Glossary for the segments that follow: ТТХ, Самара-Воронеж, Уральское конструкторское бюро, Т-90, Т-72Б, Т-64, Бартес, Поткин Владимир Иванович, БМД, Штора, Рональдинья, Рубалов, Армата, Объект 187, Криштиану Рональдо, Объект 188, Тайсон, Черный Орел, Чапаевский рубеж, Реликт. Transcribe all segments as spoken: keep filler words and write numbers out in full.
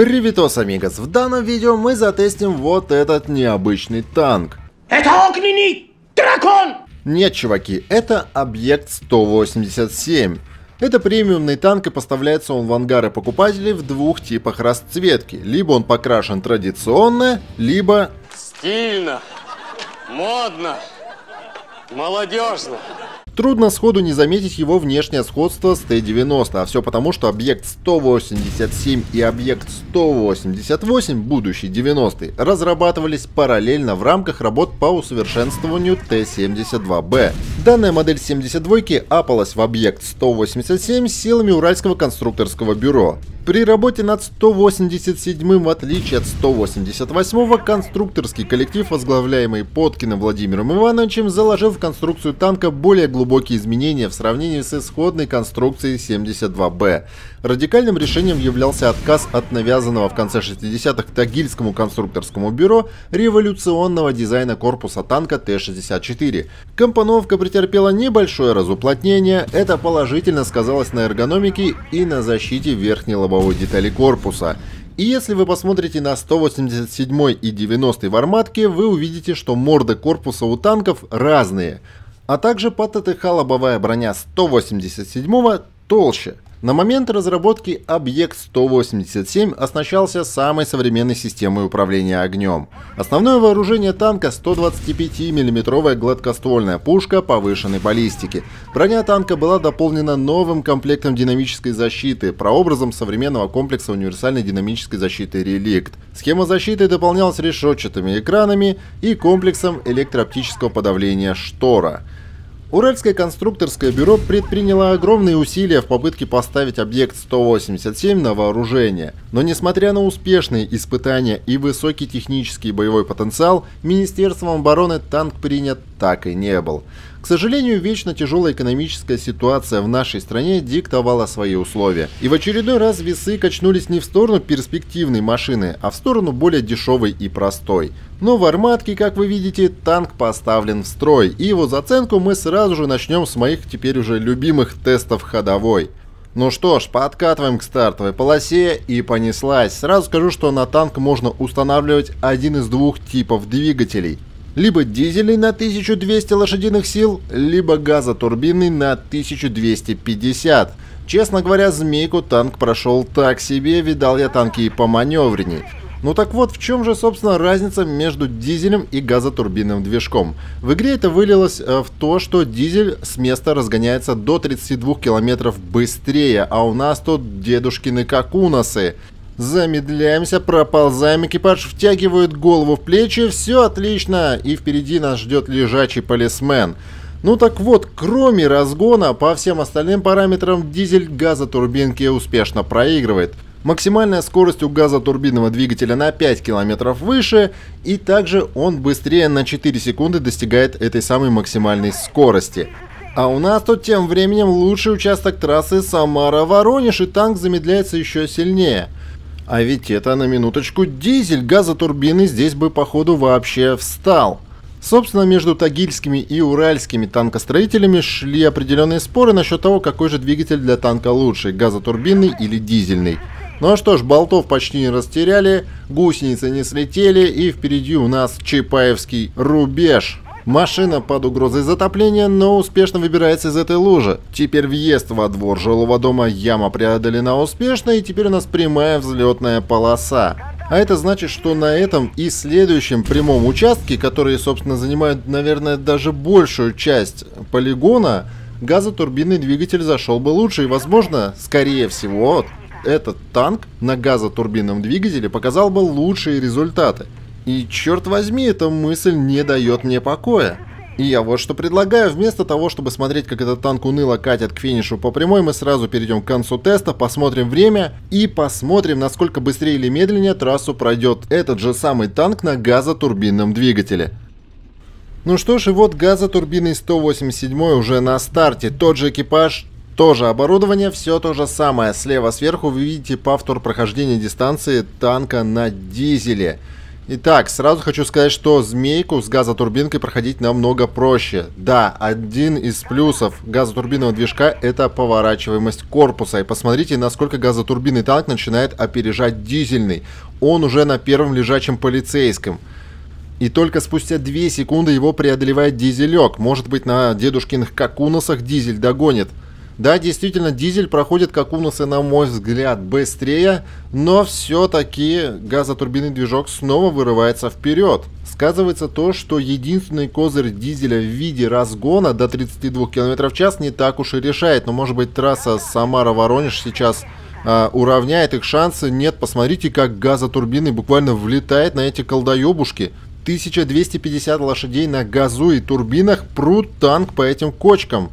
Привитос, амигос! В данном видео мы затестим вот этот необычный танк. Это огненный дракон! Нет, чуваки, это объект сто восемьдесят семь. Это премиумный танк, и поставляется он в ангары покупателей в двух типах расцветки. Либо он покрашен традиционно, либо... стильно, модно, молодежно. Трудно сходу не заметить его внешнее сходство с Т девяносто, а все потому, что объект сто восемьдесят семь и объект сто восемьдесят восемь, будущий девяностый, разрабатывались параллельно в рамках работ по усовершенствованию Т семьдесят два Б. Данная модель семьдесят двойки апалась в объект сто восемьдесят семь силами Уральского конструкторского бюро. При работе над сто восемьдесят седьмым, в отличие от сто восемьдесят восьмого, конструкторский коллектив, возглавляемый Поткиным Владимиром Ивановичем, заложил в конструкцию танка более глубокие изменения в сравнении с исходной конструкцией семьдесят два Б. Радикальным решением являлся отказ от навязанного в конце шестидесятых Тагильскому конструкторскому бюро революционного дизайна корпуса танка Т шестьдесят четыре. Компоновка претерпела небольшое разуплотнение, это положительно сказалось на эргономике и на защите верхней лобовой детали корпуса. И если вы посмотрите на сто восемьдесят седьмой и девяностый в арматке, вы увидите, что морды корпуса у танков разные, а также по ТТХ лобовая броня сто восемьдесят седьмого толще. На момент разработки объект сто восемьдесят семь оснащался самой современной системой управления огнем. Основное вооружение танка — сто двадцать пять миллиметров гладкоствольная пушка повышенной баллистики. Броня танка была дополнена новым комплектом динамической защиты, прообразом современного комплекса универсальной динамической защиты «Реликт». Схема защиты дополнялась решетчатыми экранами и комплексом электрооптического подавления «Штора». Уральское конструкторское бюро предприняло огромные усилия в попытке поставить объект сто восемьдесят семь на вооружение. Но несмотря на успешные испытания и высокий технический и боевой потенциал, Министерством обороны танк принят так и не был. К сожалению, вечно тяжелая экономическая ситуация в нашей стране диктовала свои условия. И в очередной раз весы качнулись не в сторону перспективной машины, а в сторону более дешевой и простой. Но в арматке, как вы видите, танк поставлен в строй, и его заценку мы сразу же начнем с моих теперь уже любимых тестов ходовой. Ну что ж, подкатываем к стартовой полосе и понеслась. Сразу скажу, что на танк можно устанавливать один из двух типов двигателей. Либо дизельный на тысячу двести лошадиных сил, либо газотурбинный на тысячу двести пятьдесят. Честно говоря, змейку танк прошел так себе, видал я танки и поманевренней. Ну так вот, в чем же, собственно, разница между дизелем и газотурбинным движком? В игре это вылилось в то, что дизель с места разгоняется до тридцати двух километров быстрее, а у нас тут дедушкины кокунасы. Замедляемся, проползаем, экипаж втягивает голову в плечи, все отлично, и впереди нас ждет лежачий полисмен. Ну так вот, кроме разгона, по всем остальным параметрам дизель газотурбинки успешно проигрывает. Максимальная скорость у газотурбинного двигателя на пять километров выше, и также он быстрее на четыре секунды достигает этой самой максимальной скорости. А у нас тут тем временем лучший участок трассы — Самара-Воронеж, и танк замедляется еще сильнее. А ведь это, на минуточку, дизель, газотурбины здесь бы походу вообще встал. Собственно, между тагильскими и уральскими танкостроителями шли определенные споры насчет того, какой же двигатель для танка лучше, газотурбинный или дизельный. Ну а что ж, болтов почти не растеряли, гусеницы не слетели, и впереди у нас Чапаевский рубеж. Машина под угрозой затопления, но успешно выбирается из этой лужи. Теперь въезд во двор жилого дома, яма преодолена успешно, и теперь у нас прямая взлетная полоса. А это значит, что на этом и следующем прямом участке, которые, собственно, занимают, наверное, даже большую часть полигона, газотурбинный двигатель зашел бы лучше. И, возможно, скорее всего, этот танк на газотурбинном двигателе показал бы лучшие результаты. И, черт возьми, эта мысль не дает мне покоя. И я вот что предлагаю: вместо того, чтобы смотреть, как этот танк уныло катит к финишу по прямой, мы сразу перейдем к концу теста, посмотрим время и посмотрим, насколько быстрее или медленнее трассу пройдет этот же самый танк на газотурбинном двигателе. Ну что ж, и вот газотурбинный сто восемьдесят семь уже на старте, тот же экипаж, тоже оборудование, все то же самое. Слева сверху вы видите повтор прохождения дистанции танка на дизеле. Итак, сразу хочу сказать, что змейку с газотурбинкой проходить намного проще. Да, один из плюсов газотурбинного движка — это поворачиваемость корпуса. И посмотрите, насколько газотурбинный танк начинает опережать дизельный. Он уже на первом лежачем полицейском. И только спустя две секунды его преодолевает дизелек. Может быть, на дедушкиных кокуносах дизель догонит. Да, действительно, дизель проходит кокуносы, на мой взгляд, быстрее, но все-таки газотурбинный движок снова вырывается вперед. Сказывается то, что единственный козырь дизеля в виде разгона до тридцати двух километров в час не так уж и решает. Но, может быть, трасса Самара-Воронеж сейчас э, уравняет их шансы. Нет, посмотрите, как газотурбинный буквально влетает на эти колдоебушки. тысяча двести пятьдесят лошадей на газу и турбинах прут танк по этим кочкам.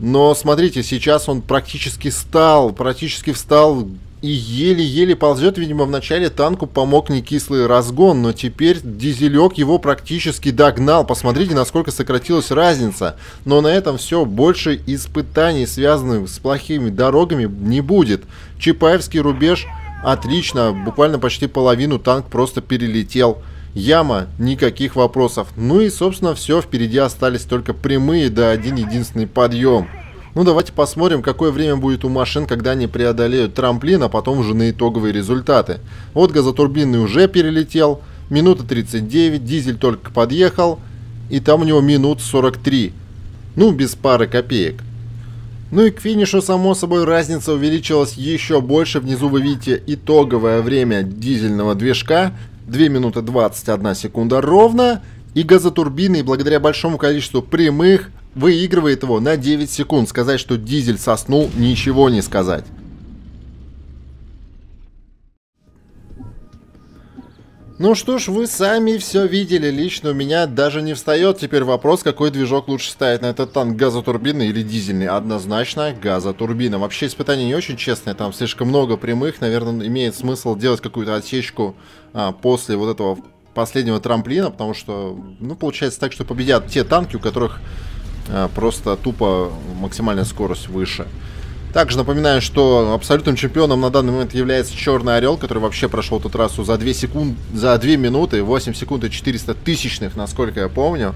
Но смотрите, сейчас он практически стал, практически встал и еле-еле ползет. Видимо, в начале танку помог некислый разгон, но теперь дизелек его практически догнал. Посмотрите, насколько сократилась разница. Но на этом все, больше испытаний, связанных с плохими дорогами, не будет. Чапаевский рубеж отлично, буквально почти половину танк просто перелетел. Яма, никаких вопросов. Ну и, собственно, все. Впереди остались только прямые, да один единственный подъем. Ну, давайте посмотрим, какое время будет у машин, когда они преодолеют трамплин, а потом уже на итоговые результаты. Вот газотурбинный уже перелетел. Минута тридцать девять, дизель только подъехал. И там у него минут сорок три. Ну, без пары копеек. Ну и к финишу, само собой, разница увеличилась еще больше. Внизу вы видите итоговое время дизельного движка. две минуты двадцать одна секунда ровно, и газотурбинный, благодаря большому количеству прямых, выигрывает его на девять секунд. Сказать, что дизель соснул, ничего не сказать. Ну что ж, вы сами все видели. Лично у меня даже не встает теперь вопрос, какой движок лучше ставить на этот танк, газотурбинный или дизельный. Однозначно газотурбина. Вообще испытания не очень честные, там слишком много прямых. Наверное, имеет смысл делать какую-то отсечку а, после вот этого последнего трамплина, потому что, ну, получается так, что победят те танки, у которых а, просто тупо максимальная скорость выше. Также напоминаю, что абсолютным чемпионом на данный момент является Черный Орел, который вообще прошел эту трассу за две секунды, за две минуты, восемь секунд и четыреста тысячных, насколько я помню.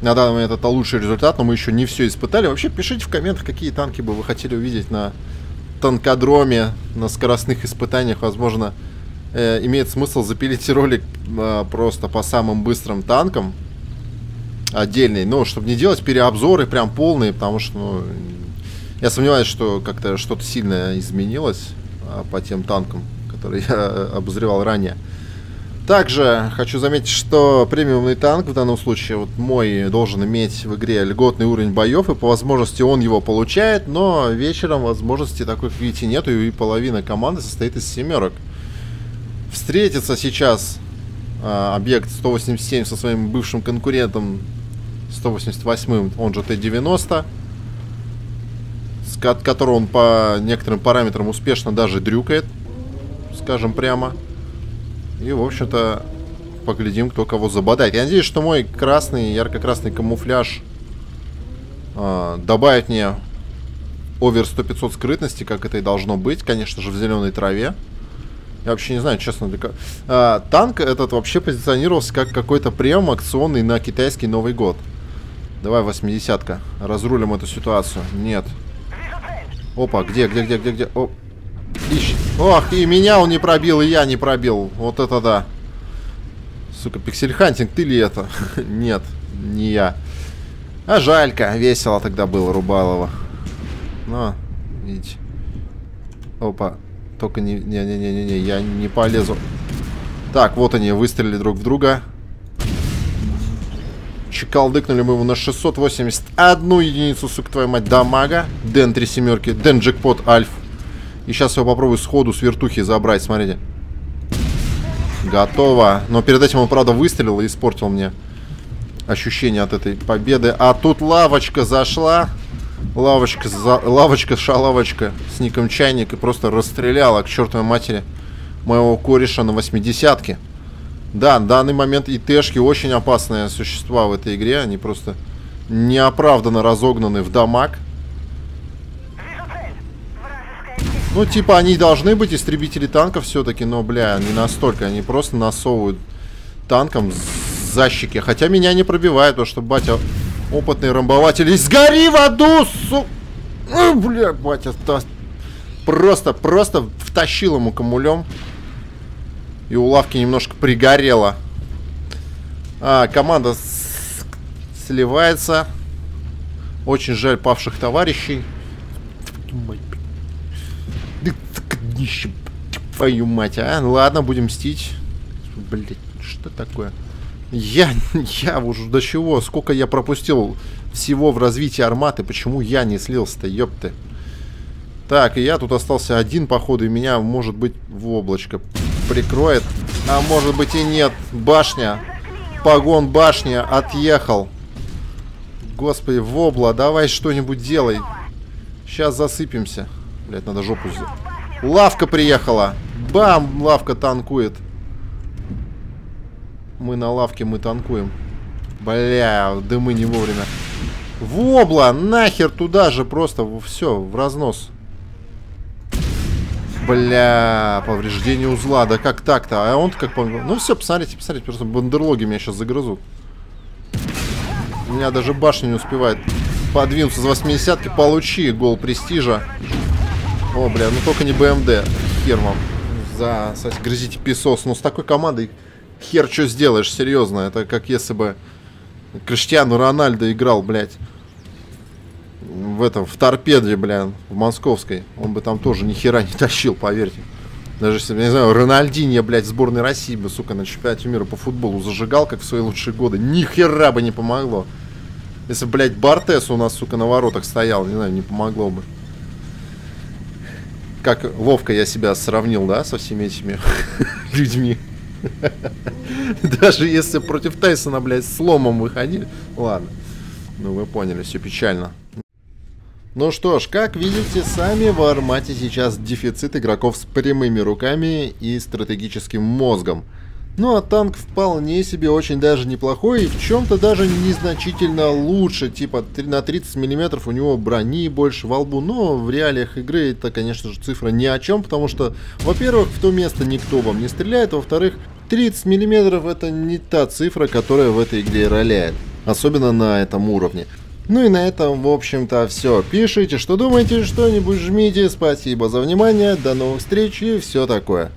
На данный момент это лучший результат, но мы еще не все испытали. Вообще, пишите в комментах, какие танки бы вы хотели увидеть на танкодроме, на скоростных испытаниях. Возможно, э, имеет смысл запилить ролик э, просто по самым быстрым танкам отдельный, но чтобы не делать переобзоры прям полные, потому что, ну, я сомневаюсь, что как-то что-то сильно изменилось по тем танкам, которые я обозревал ранее. Также хочу заметить, что премиумный танк, в данном случае вот мой, должен иметь в игре льготный уровень боев, и по возможности он его получает, но вечером возможности такой, как видите, нету, и половина команды состоит из семерок. Встретится сейчас а, объект сто восемьдесят семь со своим бывшим конкурентом сто восемьдесят восьмым, он же Т девяносто. От которого он по некоторым параметрам успешно даже дрюкает, скажем прямо. И, в общем-то, поглядим, кто кого забодает. Я надеюсь, что мой красный, ярко-красный камуфляж э, добавит мне овер сто пятьсот скрытности, как это и должно быть, конечно же, в зеленой траве. Я вообще не знаю, честно, для... э, танк этот вообще позиционировался как какой-то прием акционный на китайский Новый год. Давай восьмидесятка, разрулим эту ситуацию. Нет. Опа, где, где, где, где, где? Оп. Ищ. Ох, и меня он не пробил, и я не пробил. Вот это да. Сука, пиксель-хантинг, ты ли это? Нет, не я. А жалько, весело тогда было, Рубалова. Ну, видите. Опа, только не, не, не, не, не, я не полезу. Так, вот они, выстрелили друг в друга. Чекалдыкнули мы его на шестьсот восемьдесят одну единицу, сука, твою мать, дамага. Дэн три семерки, Дэн джекпот альф. И сейчас его попробую сходу с вертухи забрать, смотрите. Готово. Но перед этим он, правда, выстрелил и испортил мне ощущение от этой победы. А тут лавочка зашла. Лавочка, за... лавочка, шалавочка с ником Чайник. И просто расстреляла к чертовой матери моего кореша на восьмидесятке. Да, в данный момент ИТшки очень опасные существа в этой игре. Они просто неоправданно разогнаны в дамаг. Ну, типа, они должны быть истребители танков все-таки, но, бля, не настолько. Они просто насовывают танком за щеки. Хотя меня не пробивает, потому что батя опытный ромбователь. И сгори в аду, су... Ой, бля, батя та... просто, просто втащил ему камулем. И у лавки немножко пригорело. А, команда с... сливается. Очень жаль павших товарищей. Твою мать, а? Ладно, будем мстить. Блять, что такое? Я, я уже до чего? Сколько я пропустил всего в развитии арматы? Почему я не слился-то, ёпты? Так, и я тут остался один, походу, и меня, может быть, в облачко прикроет. А может быть и нет. Башня. Погон башня. Отъехал. Господи, вобла, давай что-нибудь делай. Сейчас засыпемся. Блять, надо жопу... Лавка приехала. Бам, лавка танкует. Мы на лавке, мы танкуем. Бля, дымы не вовремя. Вобла, нахер туда же просто. Все, в разнос. Бля, повреждение узла. Да как так-то? А он-то как... Ну все, посмотрите, посмотрите. Просто бандерлоги меня сейчас загрызут. У меня даже башня не успевает подвинуться с восьмидесятки. Получи гол престижа. О, бля, ну только не БМД. Хер вам. За... Грызите песос. Ну с такой командой... Хер, что сделаешь, серьезно. Это как если бы Криштиану Рональдо играл, блядь. В этом, в торпеде, блядь, в московской. Он бы там тоже ни хера не тащил, поверьте. Даже если, не знаю, Рональдинья, блядь, в сборной России бы, сука, на чемпионате мира по футболу зажигал, как в свои лучшие годы. Ни хера бы не помогло. Если, блядь, Бартес у нас, сука, на воротах стоял, не знаю, не помогло бы. Как ловко я себя сравнил, да, со всеми этими людьми. Даже если против Тайсона, блядь, с ломом выходили. Ладно. Ну вы поняли, все печально. Ну что ж, как видите сами, в армате сейчас дефицит игроков с прямыми руками и стратегическим мозгом. Ну а танк вполне себе очень даже неплохой и в чем-то даже незначительно лучше. Типа на тридцать миллиметров у него брони больше во лбу. Но в реалиях игры это, конечно же, цифра ни о чем. Потому что, во-первых, в то место никто вам не стреляет. Во-вторых, тридцать миллиметров это не та цифра, которая в этой игре роляет. Особенно на этом уровне. Ну и на этом, в общем-то, все. Пишите, что думаете, что-нибудь жмите. Спасибо за внимание, до новых встреч и все такое.